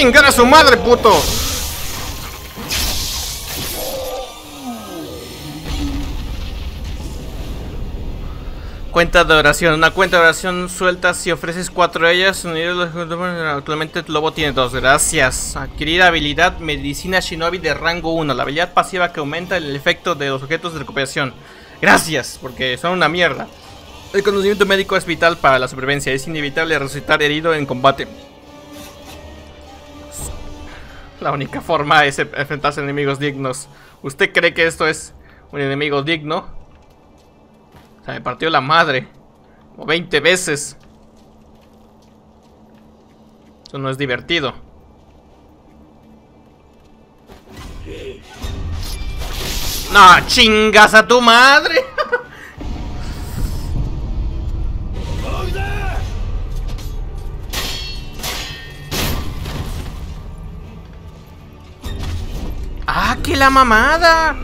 chingar a su madre, puto. Cuenta de oración. Una cuenta de oración suelta si ofreces 4 de ellas. Actualmente el lobo tiene 2. Gracias. Adquirir habilidad Medicina Shinobi de rango 1. La habilidad pasiva que aumenta el efecto de los objetos de recuperación. Gracias, porque son una mierda. El conocimiento médico es vital para la supervivencia. Es inevitable resucitar herido en combate. La única forma es enfrentarse a enemigos dignos. ¿Usted cree que esto es un enemigo digno? O sea, me partió la madre como 20 veces. Eso no es divertido. ¡No chingas a tu madre! ¡Ah, qué la mamada!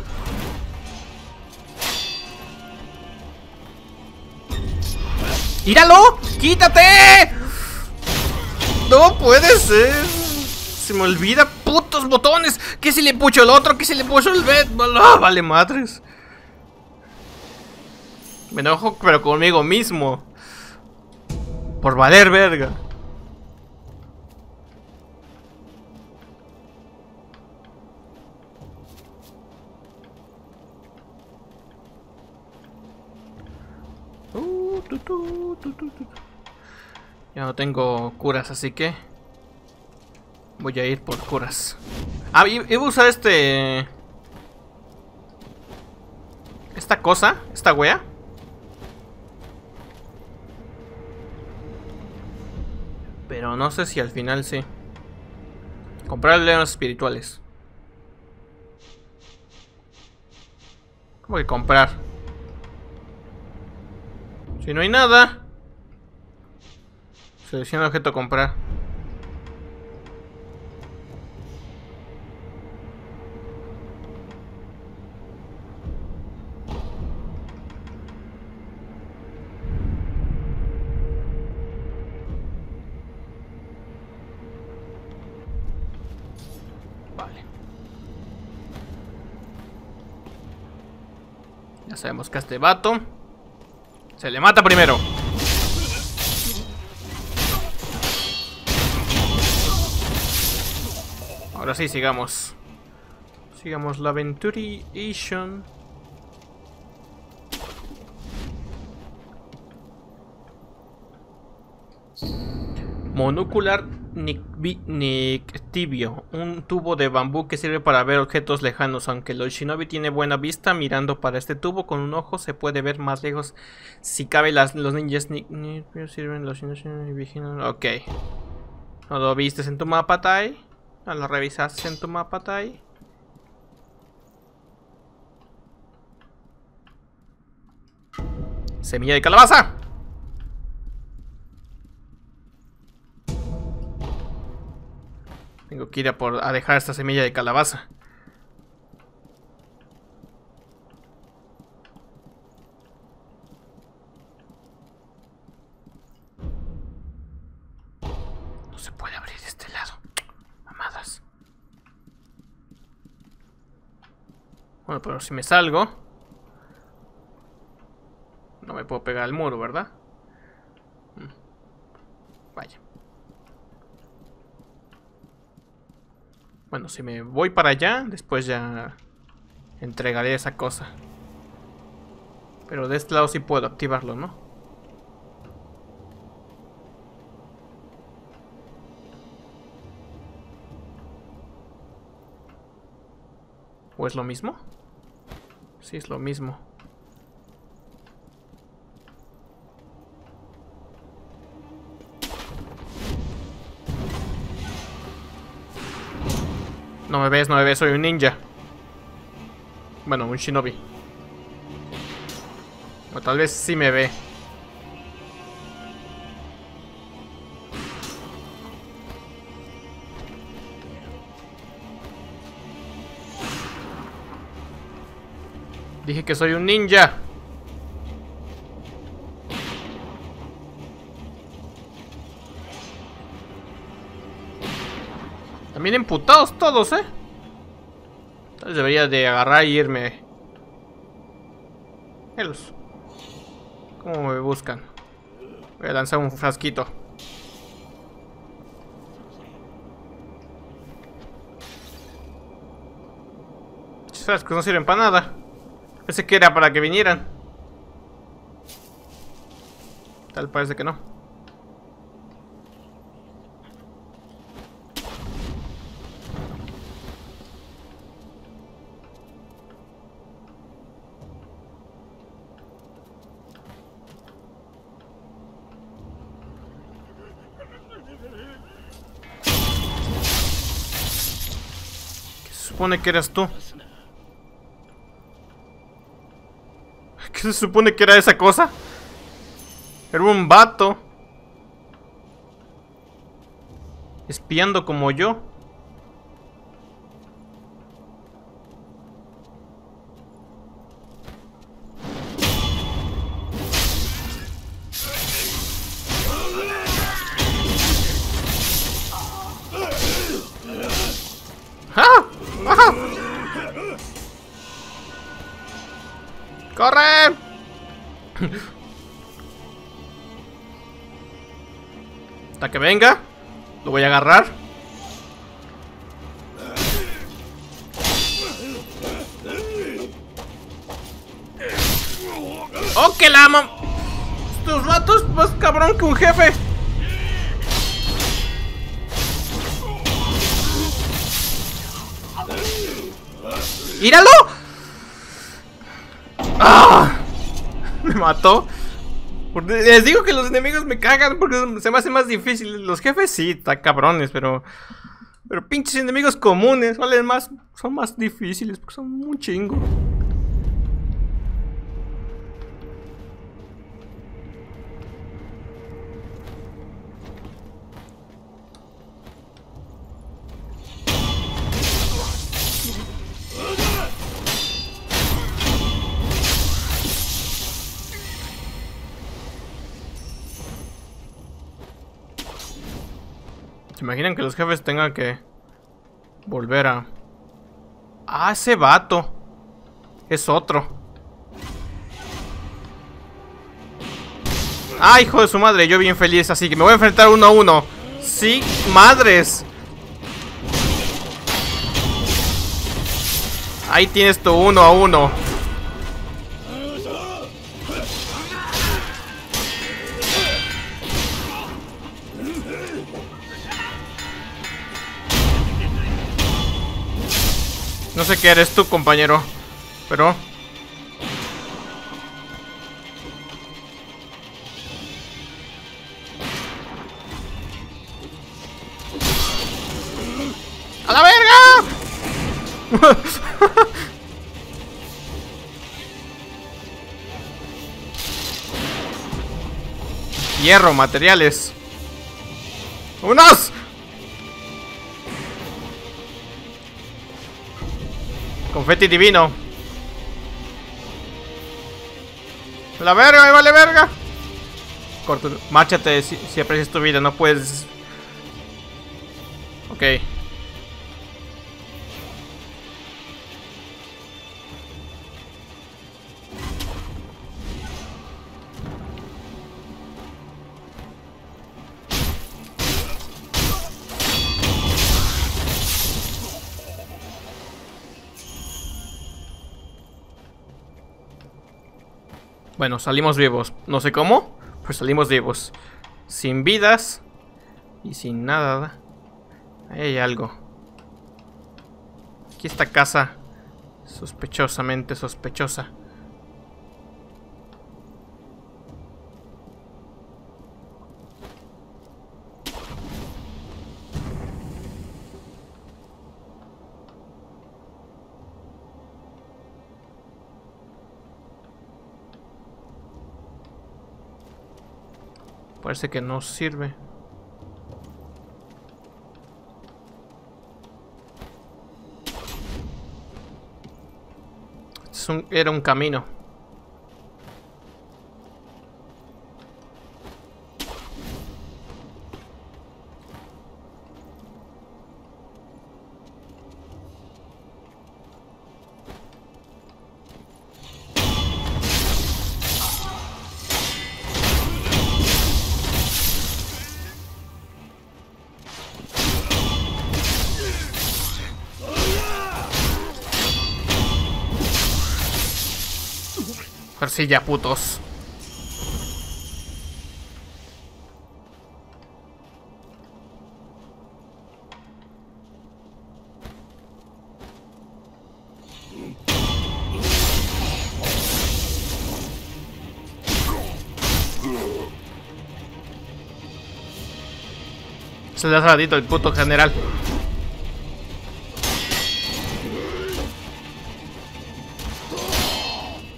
¡Tíralo! ¡Quítate! No puede ser. Se me olvida, putos botones. ¿Qué si le pucho el otro? ¿Qué si le pucho el bed? No, vale madres. Me enojo, pero conmigo mismo. Por valer verga. Ya no tengo curas, así que voy a ir por curas. Ah, iba a usar esta cosa, esta wea. Pero no sé si al final sí. Comprar leones espirituales. ¿Cómo que comprar? Si no hay nada. Selecciona objeto a comprar. Vale. Ya sabemos que a este vato se le mata primero. Ahora sí, sigamos. Sigamos la Aventuration. Monocular Nictibio. Un tubo de bambú que sirve para ver objetos lejanos. Aunque el Shinobi tiene buena vista, mirando para este tubo con un ojo se puede ver más lejos. Si cabe, los ninjas Nictibio sirven los Shinobi vigilan. Ok. ¿No lo viste en tu mapa, Tai? No lo revisaste en tu mapa, Tai. Semilla de calabaza. Tengo que ir a dejar esta semilla de calabaza. No se puede abrir de este lado. Bueno, pero si me salgo, no me puedo pegar al muro, ¿verdad? Vaya. Bueno, si me voy para allá, después ya entregaré esa cosa. Pero de este lado sí puedo activarlo, ¿no? ¿O es lo mismo? Sí, es lo mismo. No me ves, no me ves, soy un ninja. Bueno, un shinobi. O tal vez sí me ve. Dije que soy un ninja. También emputados todos, ¿eh? Tal vez debería de agarrar y irme. Míralos. ¿Cómo me buscan? Voy a lanzar un frasquito. Estos frascos no sirven para nada. Pensé que era para que vinieran. Tal parece que no. ¿Qué se supone que eras tú? ¿Qué se supone que era esa cosa? Era un vato espiando como yo. ¡Ah! ¡Ah! ¡Corre! Hasta que venga, lo voy a agarrar. ¡Oh, que la mam! Estos ratos más cabrón que un jefe. ¡Míralo! ¡Ah! Me mató. Les digo que los enemigos me cagan porque se me hace más difícil. Los jefes sí, están cabrones, pero pinches enemigos comunes valen más, son más difíciles porque son un chingo. ¿Se imaginan que los jefes tengan que volver a... Ah, ese vato. Es otro. Ah, hijo de su madre, yo bien feliz. Así que me voy a enfrentar uno a uno. Sí, madres. Ahí tienes tu uno a uno. No sé qué eres tú, compañero, pero... ¡A la verga! Hierro, materiales. ¡Unos! Confeti divino. La verga, me vale verga. Corto, márchate si aprecias tu vida, no puedes. Ok. Bueno, salimos vivos. No sé cómo, pues salimos vivos. Sin vidas y sin nada. Ahí hay algo. Aquí esta casa. Sospechosamente sospechosa. Parece que no sirve. Era un camino. Arcilla, putos. Se le hace ratito el puto general.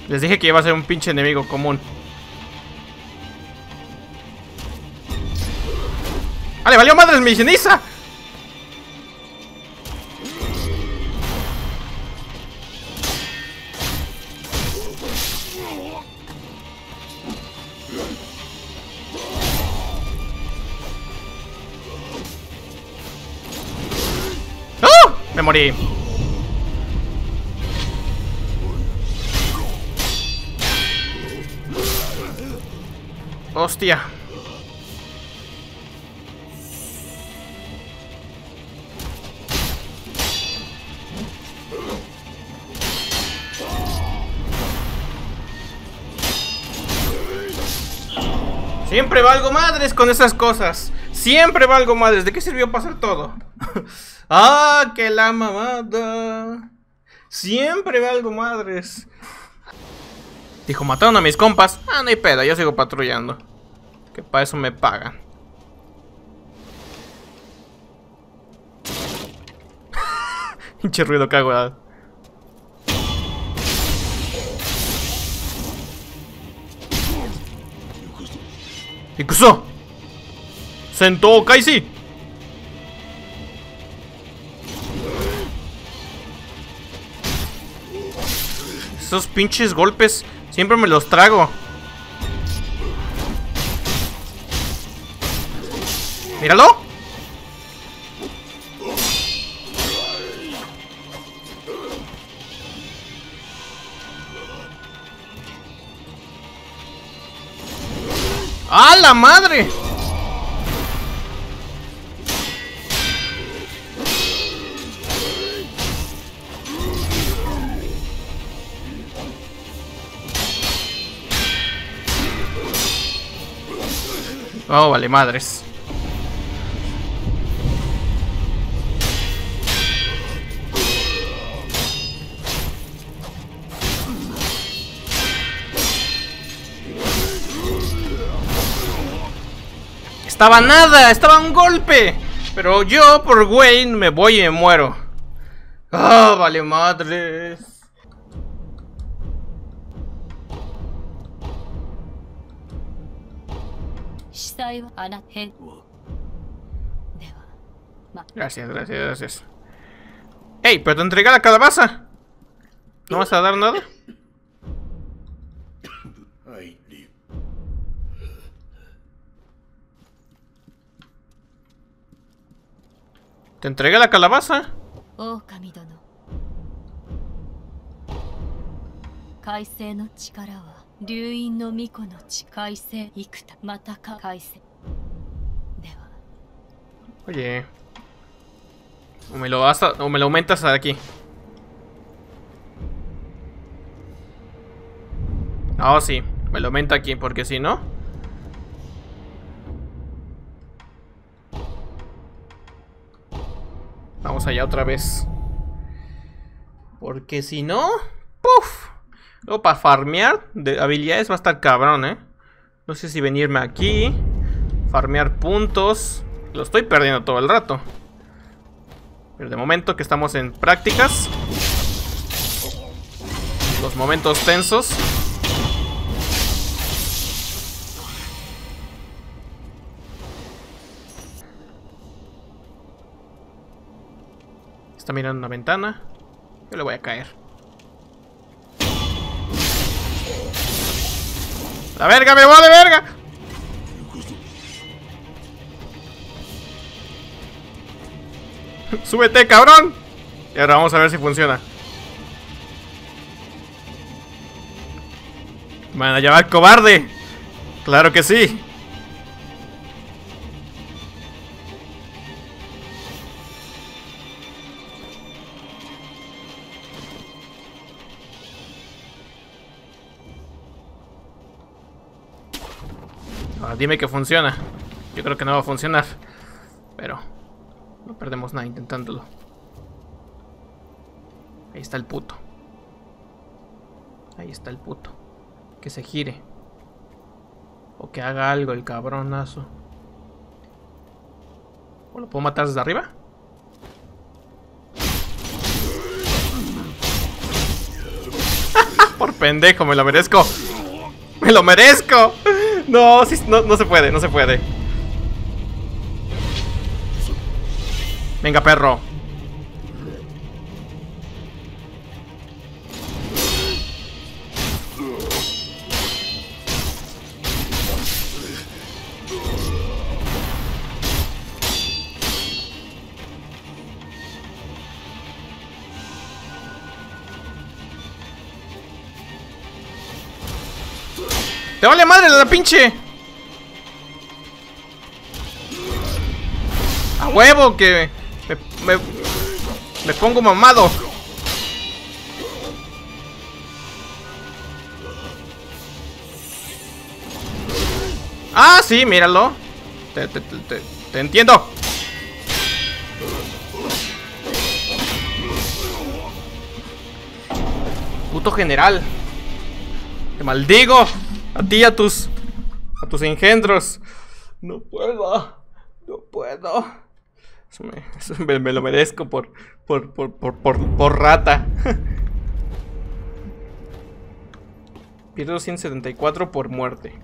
Les dije que iba a ser un pinche enemigo común. ¡Ah, le valió madres mi ceniza! ¡Oh! Me morí. Hostia. Siempre valgo madres con esas cosas. Siempre valgo madres. ¿De qué sirvió pasar todo? ¡Ah, que la mamada! Siempre valgo madres. Dijo, mataron a mis compas. Ah, no hay pedo, yo sigo patrullando. Que para eso me pagan. Pinche ruido cagado. ¡Incluso! ¡Sentó Kaisi! Esos pinches golpes. Siempre me los trago. ¡Míralo! ¡Ah, la madre! Oh, vale, madres. Estaba nada, estaba un golpe. Pero yo, por güey, me voy y me muero. Ah, oh, vale, madres. Gracias, gracias, gracias. ¡Ey! ¿Pero te entregué la calabaza? ¿No vas a dar nada? ¿Te entregué la calabaza? Oye, o me lo aumentas aquí. Ah, oh, sí, me lo aumenta aquí, porque si no. Vamos allá otra vez. Porque si no. ¡Puf! Luego para farmear de habilidades va a estar cabrón, ¿eh? No sé si venirme aquí, farmear puntos. Lo estoy perdiendo todo el rato. Pero de momento que estamos en prácticas, los momentos tensos. Está mirando una ventana. Yo le voy a caer. ¡La verga, me vale verga! ¡Súbete, cabrón! Y ahora vamos a ver si funciona. ¿Me van a llevar cobarde? ¡Claro que sí! dime que funciona. Yo creo que no va a funcionar, pero no perdemos nada intentándolo. Ahí está el puto. Ahí está el puto. Que se gire. O que haga algo el cabronazo. ¿O lo puedo matar desde arriba? Por pendejo, me lo merezco. ¡Me lo merezco! No, sí, no, no se puede, no se puede. Venga, perro. ¡Te vale madre la pinche! ¡A huevo que me pongo mamado! ¡Ah, sí! Míralo. Te entiendo. Puto general. ¡Te maldigo! A ti y a tus engendros. No puedo. No puedo. Eso me lo merezco por rata. Pierdo 174 por muerte.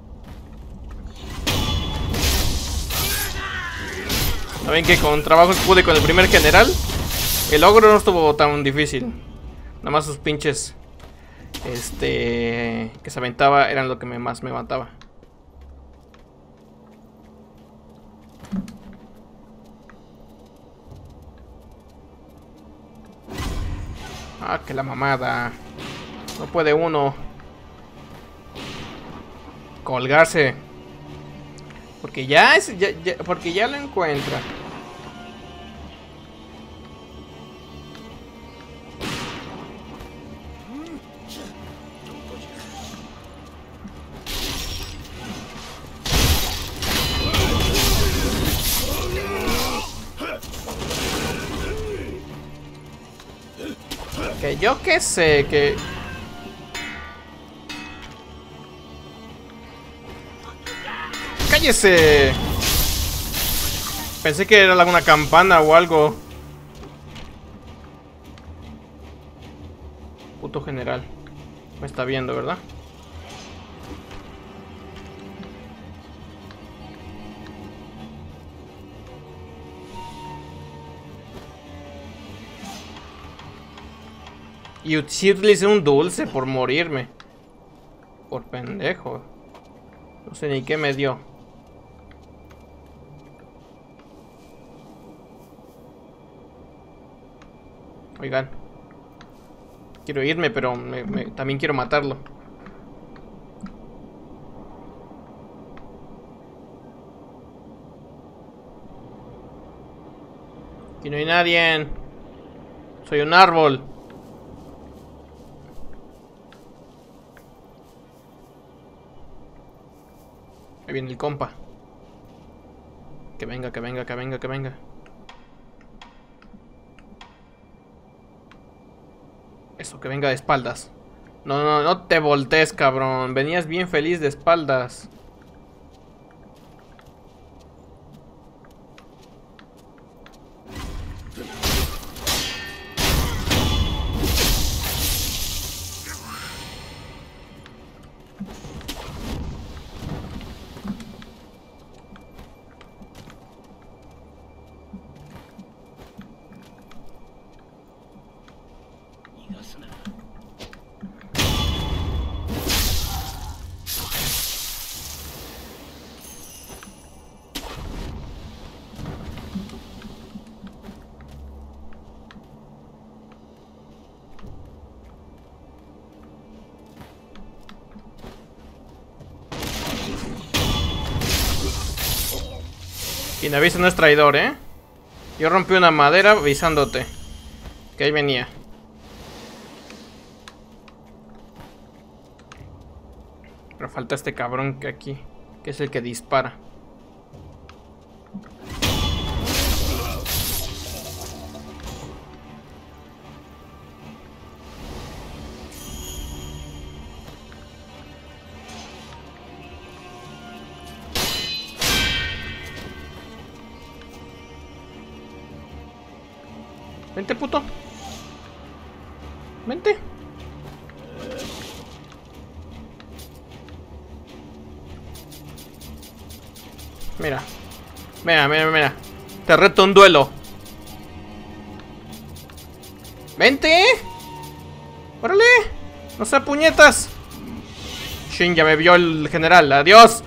¿Saben que con trabajos pude con el primer general? El ogro no estuvo tan difícil. Nada más sus pinches... que se aventaba eran lo que más me mataba. Ah, que la mamada. No puede uno colgarse. Porque ya lo encuentra. Yo qué sé, que... ¡Cállese! Pensé que era alguna campana o algo. Puto general. Me está viendo, ¿verdad? Y utilice un dulce por morirme. Por pendejo. No sé ni qué me dio. Oigan. Quiero irme, pero también quiero matarlo. Aquí no hay nadie. Soy un árbol. Ahí viene el compa. Que venga, que venga, que venga, que venga. Eso, que venga de espaldas. No, no, no te voltees, cabrón. Venías bien feliz de espaldas. Quien avisa no es traidor, ¿eh? Yo rompí una madera avisándote. Que ahí venía. Pero falta este cabrón que aquí. que es el que dispara. Vente, puto. Vente. Mira. Mira, mira, mira. Te reto un duelo. Vente. Órale. No seas puñetas. Shin, ya me vio el general. Adiós.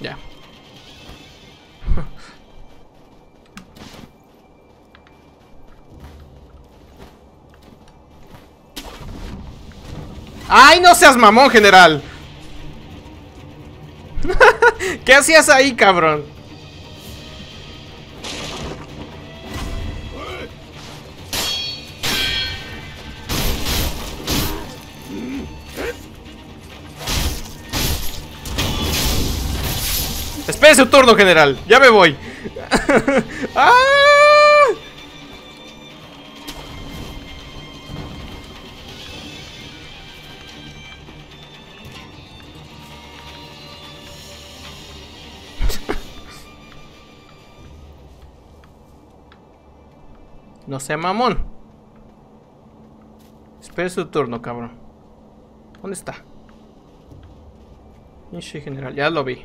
Ya. ¡Ay, no seas mamón, general! ¿Qué hacías ahí, cabrón? Espere su turno, general. Ya me voy. ¡Ah! No sea mamón. Espere su turno, cabrón. ¿Dónde está? Sí, general. Ya lo vi.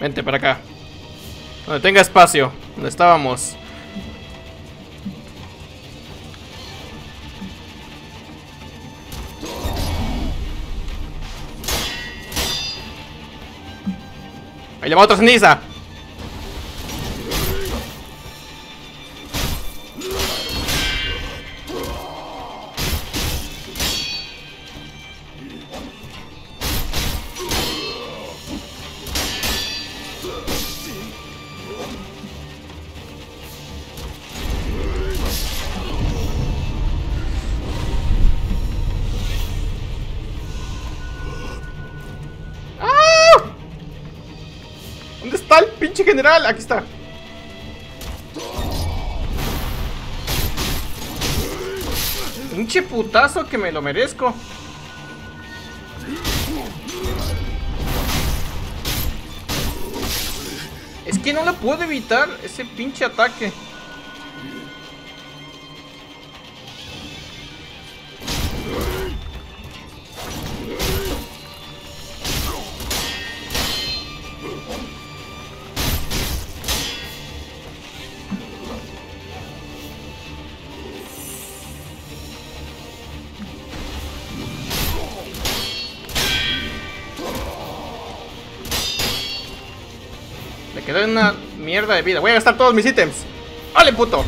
Vente para acá. Donde tenga espacio. Donde estábamos. Ahí le va otra ceniza. ¿Dónde está el pinche general? Aquí está. Pinche putazo que me lo merezco. Es que no lo puedo evitar ese pinche ataque. Quedó en una mierda de vida. Voy a gastar todos mis ítems. ¡Vale, puto!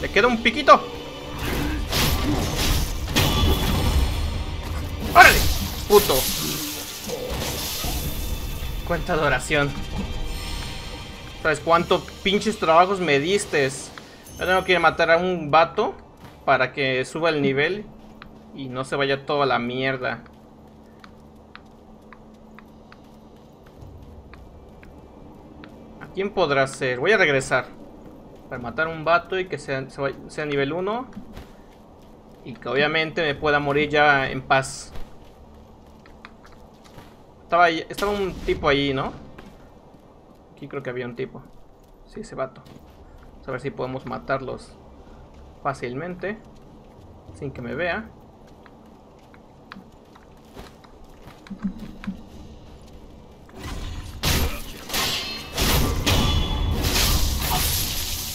Le queda un piquito. ¡Órale! ¡Puto! ¡Cuánta adoración! ¿Sabes cuántos pinches trabajos me diste? Yo tengo que matar a un vato para que suba el nivel y no se vaya toda la mierda. ¿Quién podrá ser? Voy a regresar para matar a un vato y que sea nivel 1. Y que obviamente me pueda morir ya en paz. Estaba un tipo allí, ¿no? Aquí creo que había un tipo. Sí, ese vato. Vamos a ver si podemos matarlos fácilmente. Sin que me vea.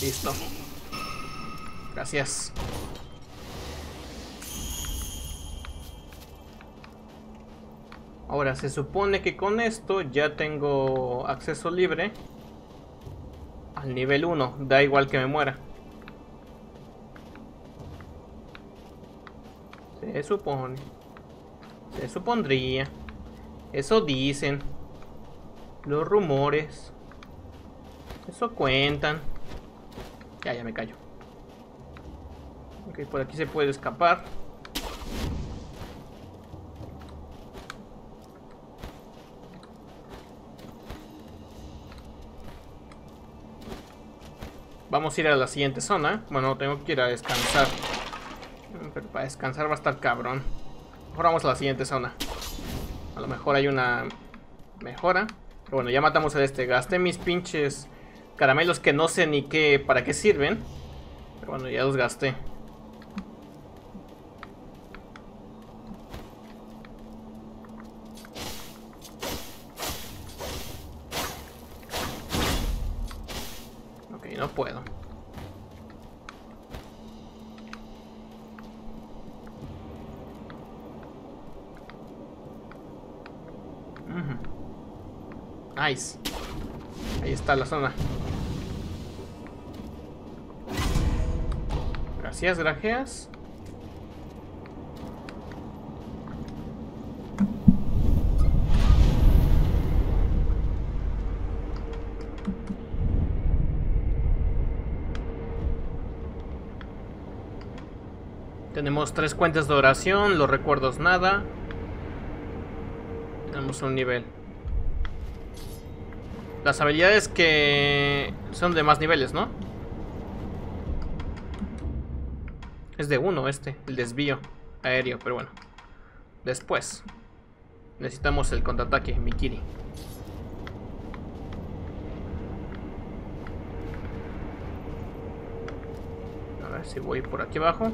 Listo. Gracias. Ahora se supone que con esto ya tengo acceso libre al nivel 1. Da igual que me muera. Se supone. Se supondría. Eso dicen. Los rumores. Eso cuentan. Ya me callo. Ok, por aquí se puede escapar. Vamos a ir a la siguiente zona. Bueno, tengo que ir a descansar. Pero para descansar va a estar cabrón. Mejor vamos a la siguiente zona. A lo mejor hay una mejora. Pero bueno, ya matamos a este. Gasté mis pinches caramelos que no sé ni qué, para qué sirven. Pero bueno, ya los gasté. No puedo. Nice. Ahí está la zona. Gracias, grajeas. Tenemos 3 cuentas de oración, los recuerdos nada. Tenemos un nivel. Las habilidades que son de más niveles, ¿no? Es de 1 este, el desvío aéreo, pero bueno. Después necesitamos el contraataque, Mikiri. A ver si voy por aquí abajo.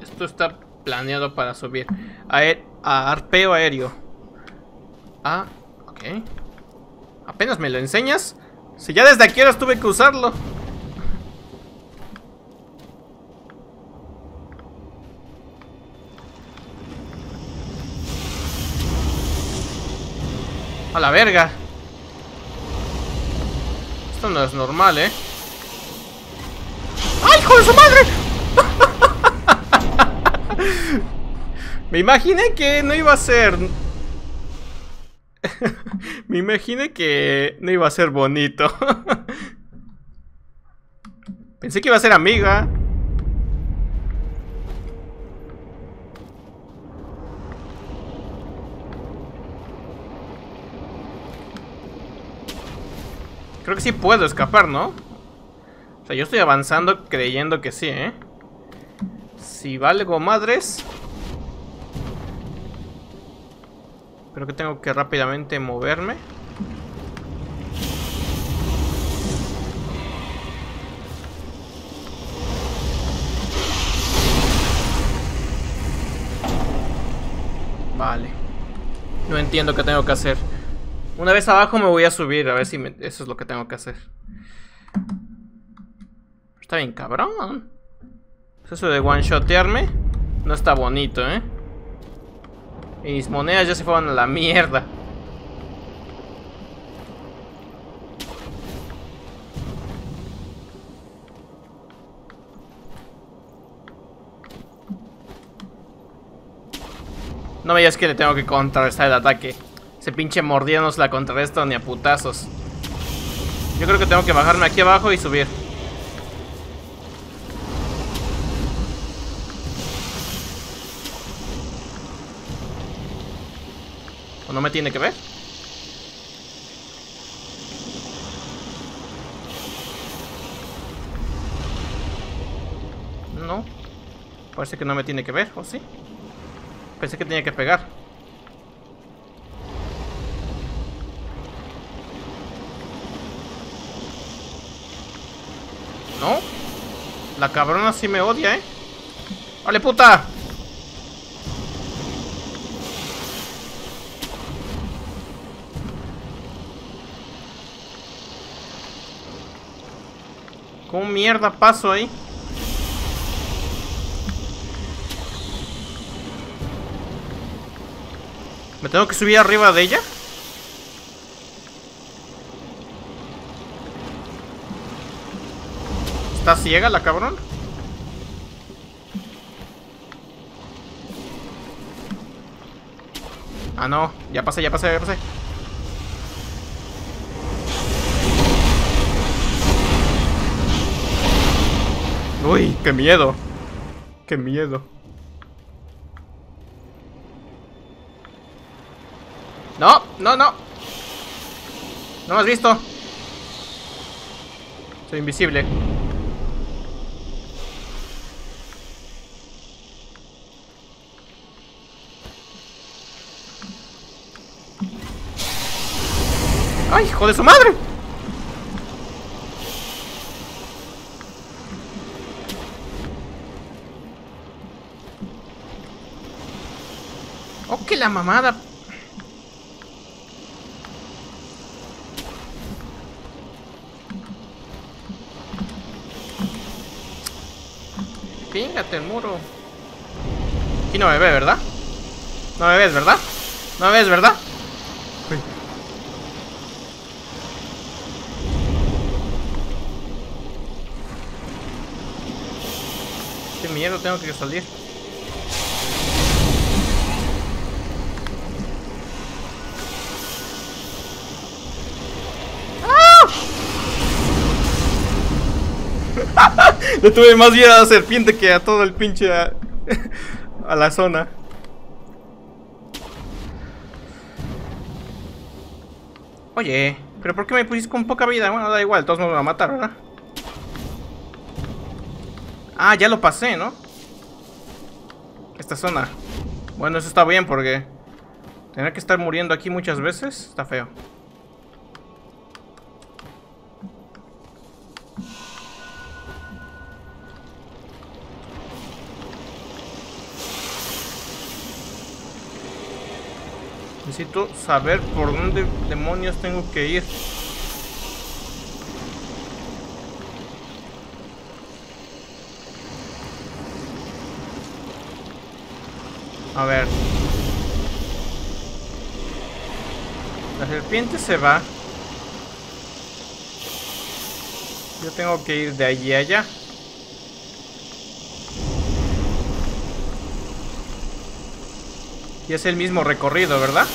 Esto está planeado para subir a arpeo aéreo. Ah, ok. ¿Apenas me lo enseñas? Si ya desde aquí ahora tuve que usarlo. A la verga. Esto no es normal, ¿eh? ¡Ay, hijo de su madre! Me imaginé que no iba a ser... Me imaginé que no iba a ser bonito. Pensé que iba a ser amiga. Creo que sí puedo escapar, ¿no? O sea, yo estoy avanzando creyendo que sí, ¿eh? Si valgo madres... Creo que tengo que rápidamente moverme. Vale. No entiendo qué tengo que hacer. Una vez abajo me voy a subir. A ver si eso es lo que tengo que hacer. Está bien cabrón. Eso de one-shotearme no está bonito, ¿eh? Y mis monedas ya se fueron a la mierda. No veas que le tengo que contrarrestar el ataque. Ese pinche mordida no se la contrarresta ni a putazos. Yo creo que tengo que bajarme aquí abajo y subir. ¿O no me tiene que ver? No. Parece que no me tiene que ver, ¿o sí? Pensé que tenía que pegar. No. La cabrona sí me odia, ¿eh? ¡Vale, puta! ¿Cómo mierda paso ahí? ¿Me tengo que subir arriba de ella? ¿Está ciega la cabrón? Ah, no. Ya pasé, ya pasé, ya pasé. Uy, qué miedo. Qué miedo. No, no, no. No me has visto. Soy invisible. ¡Ay, hijo de su madre! ¡Oh, que la mamada! Píngate el muro. Y no me ve, ¿verdad? No me ves, ¿verdad? No me ves, ¿verdad? Uy. Qué miedo, tengo que salir. Le tuve más miedo a la serpiente que a todo el pinche a la zona. Oye, pero ¿por qué me pusiste con poca vida? Bueno, da igual, todos nos van a matar, ¿verdad? Ah, ya lo pasé, ¿no? Esta zona. Bueno, eso está bien porque tener que estar muriendo aquí muchas veces está feo. Necesito saber por dónde demonios tengo que ir. A ver. La serpiente se va. Yo tengo que ir de allí a allá. Y es el mismo recorrido, ¿verdad?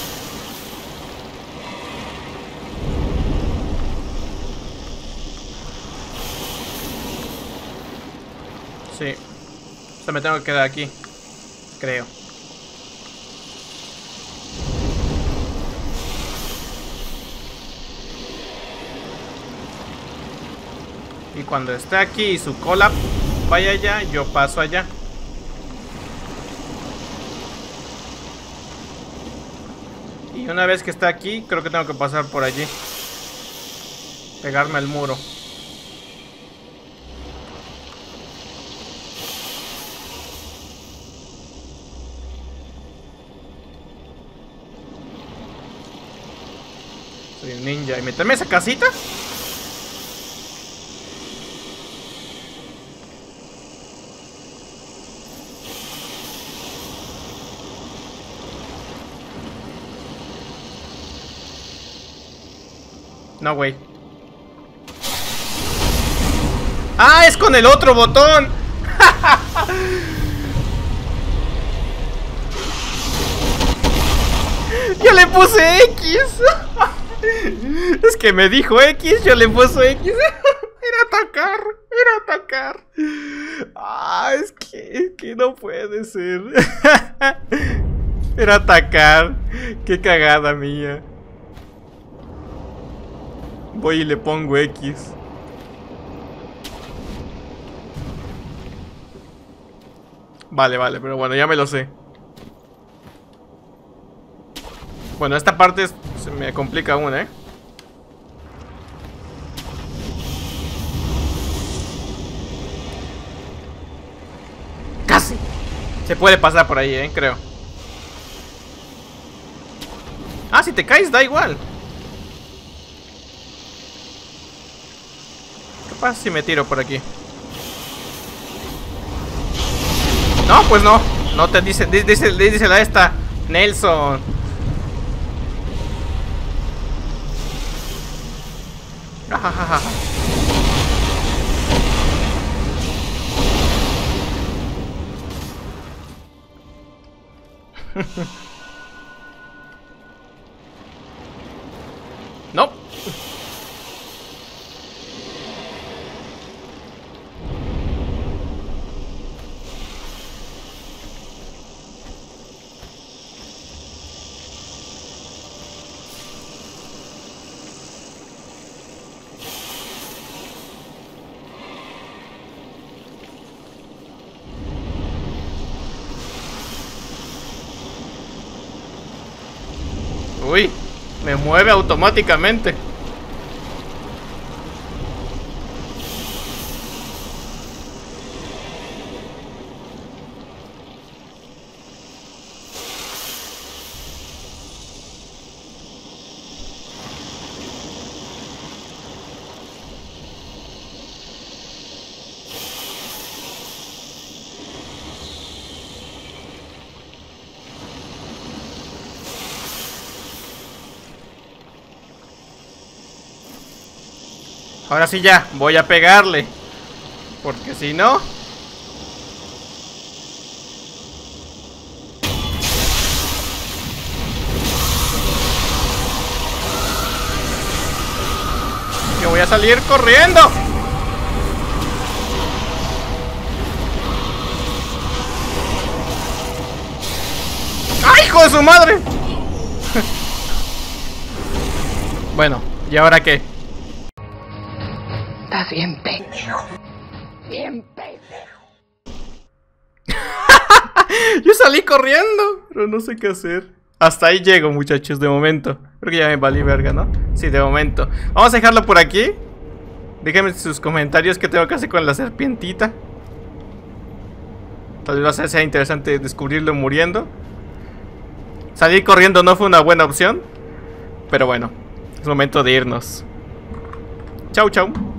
Sí. O sea, me tengo que quedar aquí. Creo. Y cuando esté aquí y su cola vaya allá, yo paso allá. Y una vez que está aquí, creo que tengo que pasar por allí. Pegarme al muro. Soy un ninja. ¿Y meterme a esa casita? No, güey. ¡Ah! ¡Es con el otro botón! ¡Yo le puse X! Es que me dijo X, yo le puse X. Era atacar, era atacar. ¡Ah! Es que no puede ser. Era atacar. ¡Qué cagada mía! Voy y le pongo X. Vale, vale, pero bueno, ya me lo sé. Bueno, esta parte se me complica aún, ¿eh? ¡Casi! Se puede pasar por ahí, ¿eh? Creo. Ah, si te caes, da igual. ¿Qué pasa si me tiro por aquí? No, pues no. No te dice, dísela esta, Nelson. Ajajaja. No. Uy, me mueve automáticamente. Ahora sí ya, voy a pegarle. Porque si no... yo voy a salir corriendo. ¡Ay, hijo de su madre! Bueno, ¿y ahora qué? Bien pendejo. Bien pendejo. Yo salí corriendo, pero no sé qué hacer. Hasta ahí llego, muchachos, de momento. Creo que ya me valí verga, ¿no? Sí, de momento. Vamos a dejarlo por aquí. Déjenme sus comentarios que tengo que hacer con la serpientita. Tal vez sea interesante descubrirlo muriendo. Salir corriendo no fue una buena opción. Pero bueno, es momento de irnos. Chau, chau.